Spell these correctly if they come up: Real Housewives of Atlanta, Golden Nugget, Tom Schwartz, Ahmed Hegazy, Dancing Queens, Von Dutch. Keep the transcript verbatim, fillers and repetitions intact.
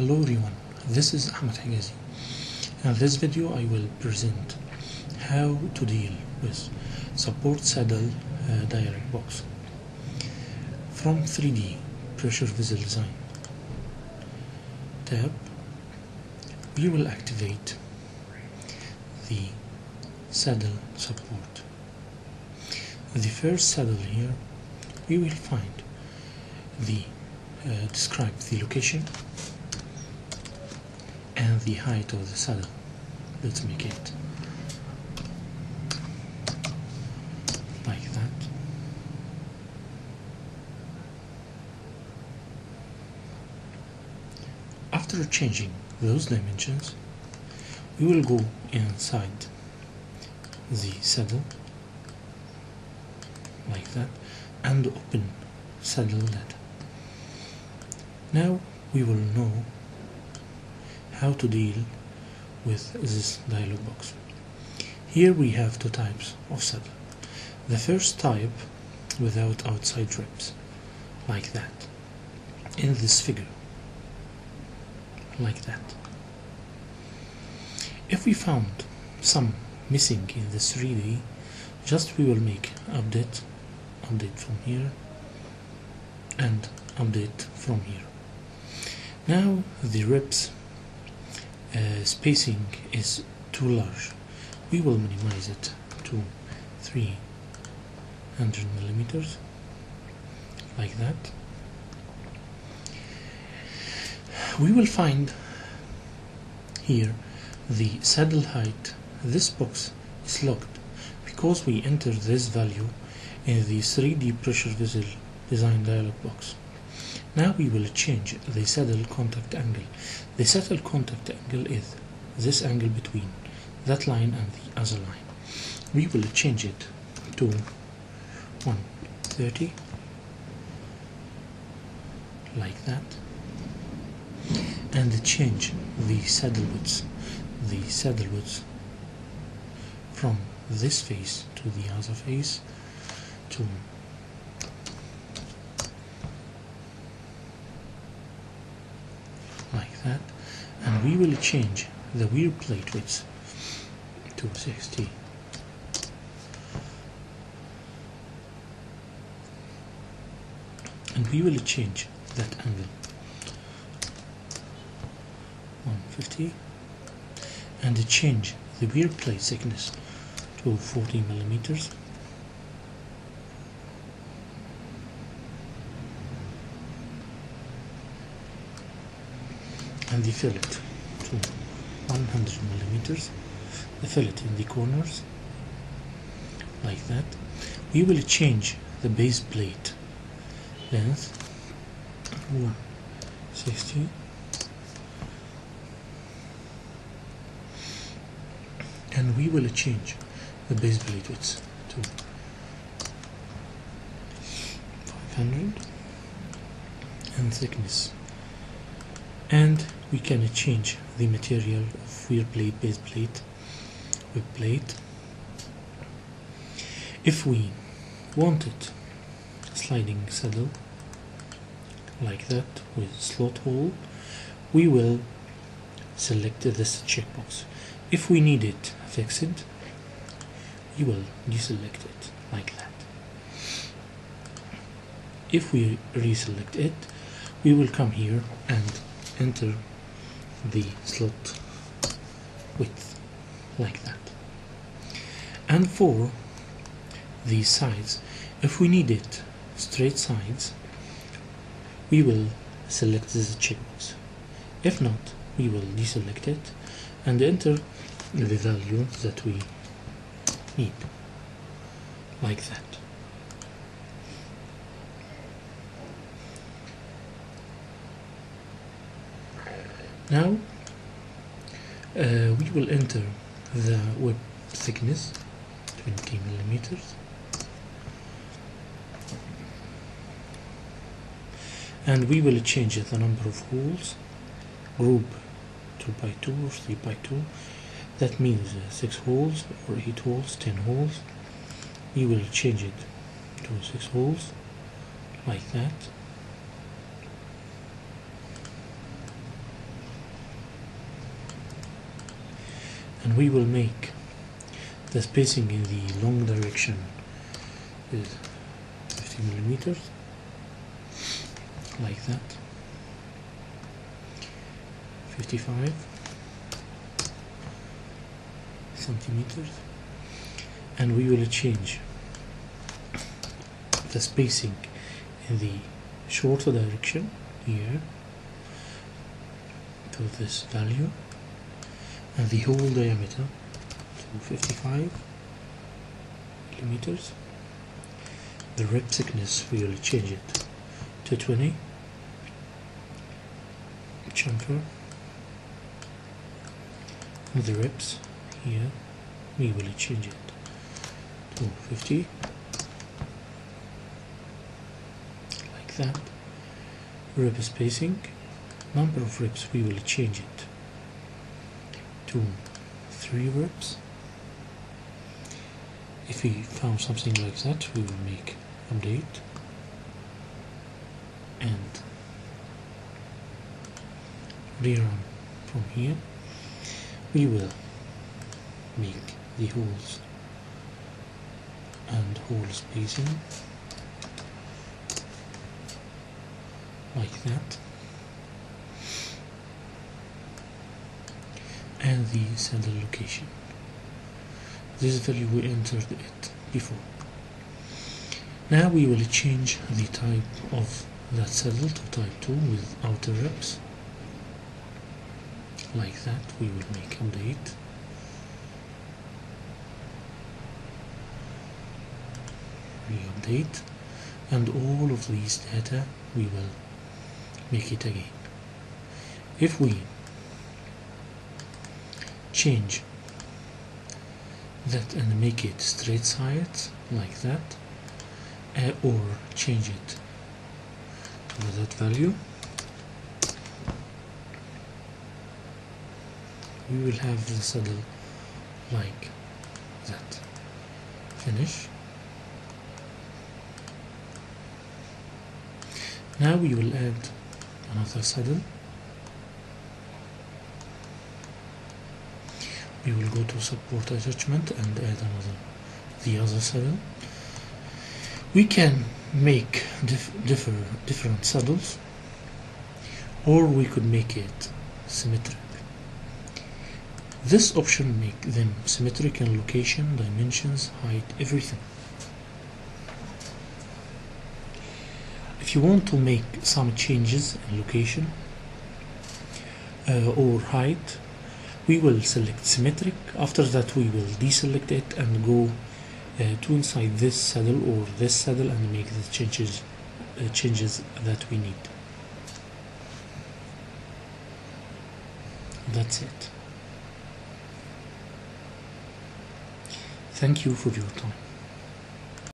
Hello everyone, this is Ahmed Hegazy. In this video I will present how to deal with support saddle uh, direct box from three D pressure vessel design tab. We will activate the saddle support. The first saddle here, we will find the uh, describe the location and the height of the saddle. Let's make it like that. After changing those dimensions, we will go inside the saddle like that and open saddle data. Now we will know how to deal with this dialog box. Here we have two types of saddle. The first type without outside ribs, like that, in this figure, like that. If we found some missing in this three D, just we will make update, update from here, and update from here. Now the ribs Uh, spacing is too large. We will minimize it to three hundred millimeters, like that. We will find here the saddle height. This box is locked because we enter this value in the three D pressure vessel design dialog box. Now we will change the saddle contact angle. The saddle contact angle is this angle between that line and the other line. We will change it to one thirty, like that, and change the saddle width, the saddle width from this face to the other face to like that, and we will change the wheel plate width to sixty, and we will change that angle one fifty, and change the wheel plate thickness to forty millimeters, and the fillet to one hundred millimeters, the fillet in the corners, like that. We will change the base plate length one sixty, and we will change the base plate width to five hundred, and thickness, and we can change the material of wheel plate, base plate, wheel plate. If we wanted a sliding saddle like that with slot hole, we will select this checkbox. If we need it fixed, we will deselect it like that. If we reselect it, we will come here and enter the slot width like that. And for the sides, if we need it straight sides, we will select this checkbox. If not, we will deselect it and enter the value that we need like that. Now uh, we will enter the web thickness, twenty millimeters, and we will change the number of holes, group two by two or three by two, that means six holes or eight holes, ten holes. We will change it to six holes like that. and we will make the spacing in the long direction is fifty millimeters, like that, fifty-five centimeters, and we will change the spacing in the shorter direction here to this value, and the whole diameter to fifty-five millimeters. The rib thickness, we will change it to twenty. Chamfer the ribs here, we will change it to fifty, like that. Rib spacing, number of ribs, we will change it to three ribs. If we found something like that, we will make update and rerun from here. We will make the holes and hole spacing like that, and the saddle location. This value we entered it before. Now we will change the type of that saddle to type two with outer ribs. Like that, we will make update re-update, and all of these data we will make it again. If we change that and make it straight sides like that, uh, or change it to that value, we will have the saddle like that. Finish. Now we will add another saddle. We will go to support attachment and add another, the other saddle. We can make diff differ, different saddles, or we could make it symmetric. This option make them symmetric in location, dimensions, height, everything. If you want to make some changes in location uh, or height, we will select symmetric. After that we will deselect it and go uh, to inside this saddle or this saddle and make the changes uh, changes that we need. That's it. Thank you for your time.